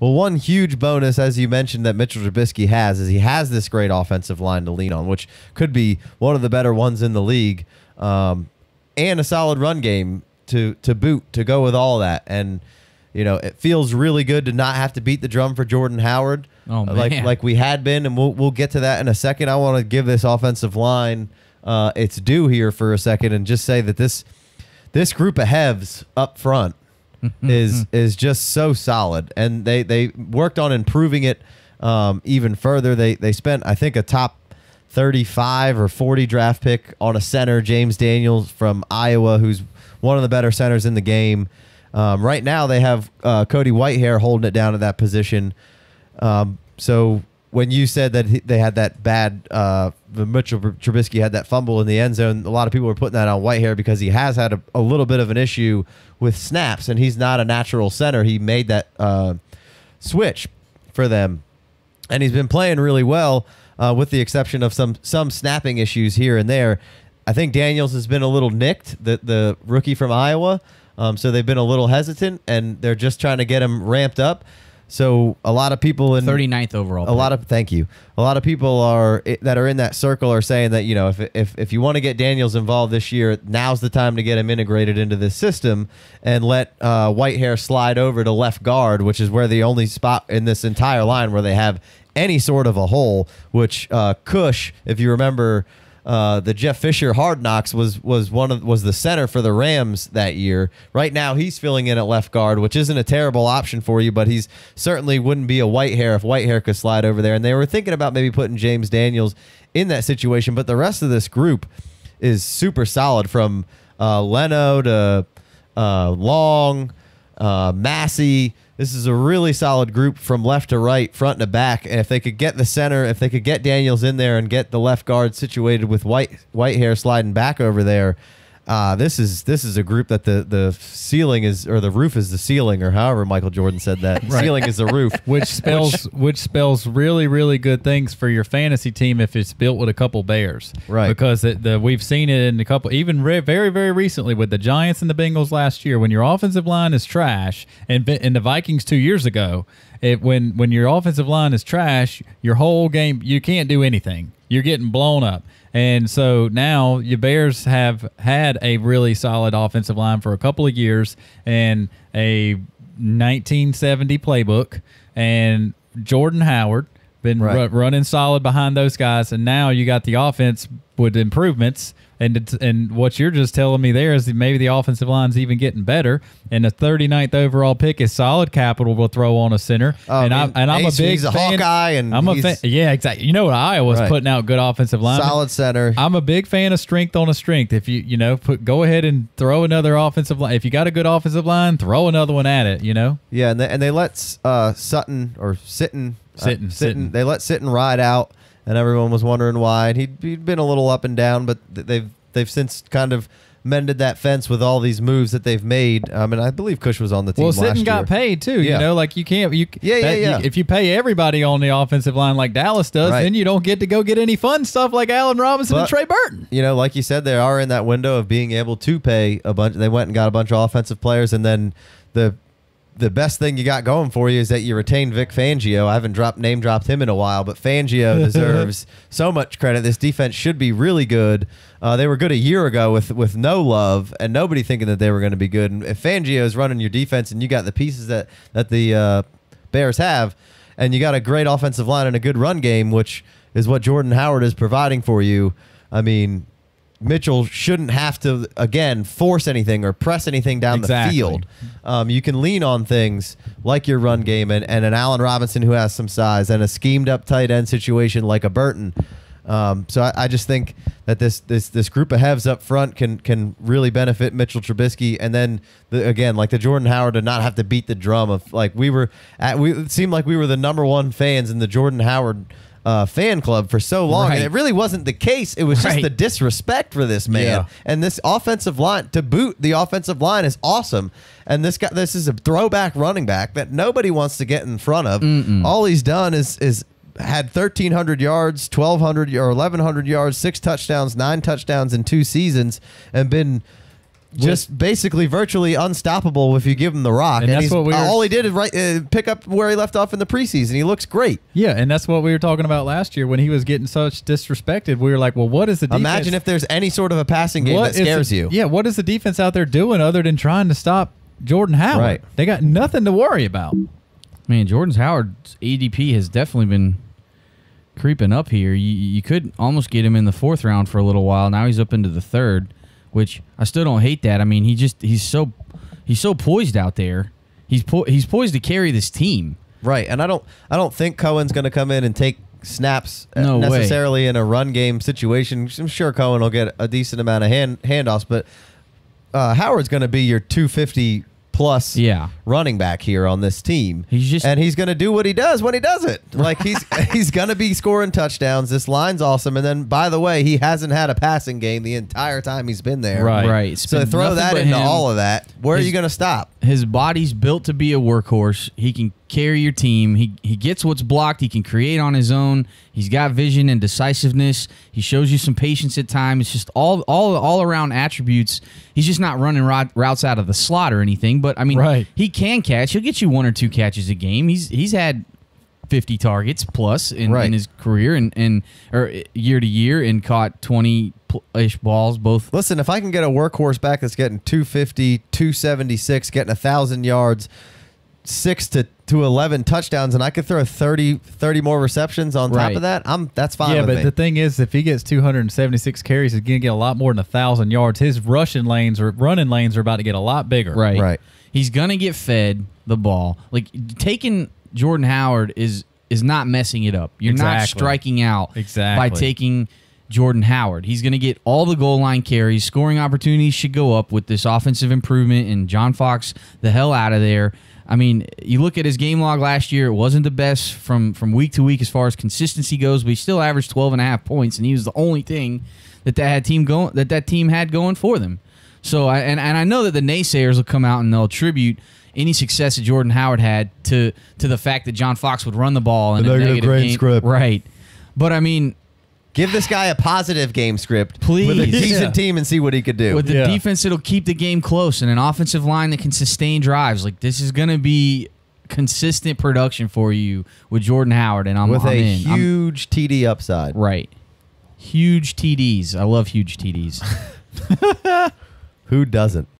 Well, one huge bonus, as you mentioned, that Mitchell Trubisky has is he has this great offensive line to lean on, which could be one of the better ones in the league, and a solid run game to boot, to go with all that. And, you know, it feels really good to not have to beat the drum for Jordan Howard like we had been, and we'll get to that in a second. I want to give this offensive line its due here for a second and just say that this group of Hevs up front is just so solid, and they worked on improving it even further. They spent, I think, a top 35 or 40 draft pick on a center, James Daniels from Iowa, who's one of the better centers in the game. Right now they have Cody Whitehair holding it down at that position. So when you said that they had that bad, Mitchell Trubisky had that fumble in the end zone, a lot of people were putting that on Whitehair because he has had a little bit of an issue with snaps, and he's not a natural center. He made that switch for them, and he's been playing really well, with the exception of some snapping issues here and there. I think Daniels has been a little nicked, the rookie from Iowa, so they've been a little hesitant, and they're just trying to get him ramped up. So a lot of people in 39th overall, a lot of people that are in that circle are saying that, you know, if you want to get Daniels involved this year, now's the time to get him integrated into this system and let Whitehair slide over to left guard, which is where the only spot in this entire line where they have any sort of a hole, which Cush, if you remember, the Jeff Fisher Hard Knocks was the center for the Rams that year. Right now he's filling in at left guard, which isn't a terrible option for you, but he's certainly wouldn't be a Whitehair if Whitehair could slide over there. And they were thinking about maybe putting James Daniels in that situation, but the rest of this group is super solid, from Leno to Long, Massey. This is a really solid group from left to right, front to back. And if they could get the center, if they could get Daniels in there and get the left guard situated with Whitehair sliding back over there, this is a group that the ceiling is, or the roof is the ceiling, or however Michael Jordan said that. Right. Ceiling is the roof, which spells really, really good things for your fantasy team if it's built with a couple Bears. Right, because we've seen it in a couple, even very, very recently with the Giants and the Bengals last year. When your offensive line is trash, and the Vikings 2 years ago, when your offensive line is trash, your whole game, you can't do anything. You're getting blown up. And so now your Bears have had a really solid offensive line for a couple of years and a 1970 playbook, and Jordan Howard been running solid behind those guys. And now you got the offense with improvements. And what you're just telling me there is that maybe the offensive line's even getting better. And the 39th overall pick is solid capital we'll throw on a center. I'm a big fan. Hawkeye, and I'm a fan. Yeah, exactly. You know what, Iowa's putting out good offensive line, solid center. I'm a big fan of strength on a strength. If you know, go ahead and throw another offensive line. If you got a good offensive line, throw another one at it. You know. Yeah, and they let Sutton or Sitton. They let Sitton ride out, and everyone was wondering why. And he'd been a little up and down, but they've since kind of mended that fence with all these moves that they've made. I mean, I believe Cush was on the team last year. Well, Sitton got paid too. Yeah. You know, like if you pay everybody on the offensive line like Dallas does, then you don't get to go get any fun stuff like Allen Robinson and Trey Burton. You know, like you said, they are in that window of being able to pay a bunch. They went and got a bunch of offensive players, and then the best thing you got going for you is that you retained Vic Fangio. I haven't name dropped him in a while, but Fangio deserves so much credit. This defense should be really good. They were good a year ago with no Love and nobody thinking that they were going to be good. And if Fangio is running your defense and you got the pieces that the Bears have, and you got a great offensive line and a good run game, which is what Jordan Howard is providing for you, I mean, Mitchell shouldn't have to, again, force anything or press anything down the field. You can lean on things like your run game and an Allen Robinson who has some size, and a schemed-up tight end situation like a Burton. So I just think that this group of Hevs up front can really benefit Mitchell Trubisky. And then, again, like the Jordan Howard, to not have to beat the drum of, like, it seemed like we were the #1 fans in the Jordan Howard fan club for so long, and it really wasn't the case. It was just the disrespect for this man, and this offensive line to boot. The offensive line is awesome, and this is a throwback running back that nobody wants to get in front of. All he's done is had 1,300 yards, 1,200 or 1,100 yards, 6 touchdowns, 9 touchdowns in 2 seasons, and been just basically virtually unstoppable if you give him the rock. And that's what we were, all he did is pick up where he left off in the preseason. He looks great. Yeah, and that's what we were talking about last year when he was getting such disrespected. We were like, well, what is the defense? Imagine if there's any sort of a passing game that scares you. Yeah, what is the defense out there doing other than trying to stop Jordan Howard? Right. They got nothing to worry about. Man, Jordan Howard's ADP has definitely been creeping up here. You could almost get him in the 4th round for a little while. Now he's up into the 3rd. Which I still don't hate that. I mean, he's so poised out there. He's poised to carry this team. Right, and I don't think Cohen's going to come in and take snaps necessarily in a run game situation. I'm sure Cohen will get a decent amount of handoffs, but Howard's going to be your 250 plus running back here on this team. He's going to do what he does when he does it. Like he's going to be scoring touchdowns. This line's awesome. And then, by the way, he hasn't had a passing game the entire time he's been there. Right. So throw that into all of that. Where are you going to stop? His body's built to be a workhorse. He can carry your team. He gets what's blocked. He can create on his own. He's got vision and decisiveness. He shows you some patience at times. It's just all around attributes. He's just not running routes out of the slot or anything. But I mean, he can catch. He'll get you 1 or 2 catches a game. He's had 50 targets plus in his career or year to year, and caught 20-ish balls both. Listen, if I can get a workhorse back that's getting 250, 276, getting 1,000 yards, 6 to 11 touchdowns, and I could throw 30 more receptions on top of that, that's fine with me. Yeah, but the thing is, if he gets 276 carries, he's going to get a lot more than 1,000 yards. His running lanes are about to get a lot bigger. Right. He's going to get fed the ball. Like, taking Jordan Howard is not messing it up. You're not striking out by taking Jordan Howard. He's going to get all the goal line carries. Scoring opportunities should go up with this offensive improvement and John Fox the hell out of there. I mean, you look at his game log last year, it wasn't the best from week to week as far as consistency goes, but he still averaged 12.5 points, and he was the only thing that team had going for them. So, and I know that the naysayers will come out and they'll attribute any success that Jordan Howard had to the fact that John Fox would run the ball in a negative game script. Right. But, I mean, give this guy a positive game script with a decent team and see what he could do. With the defense, it'll keep the game close, and an offensive line that can sustain drives. Like, this is going to be consistent production for you with Jordan Howard, and I'm with a huge TD upside. Right. Huge TDs. I love huge TDs. Who doesn't?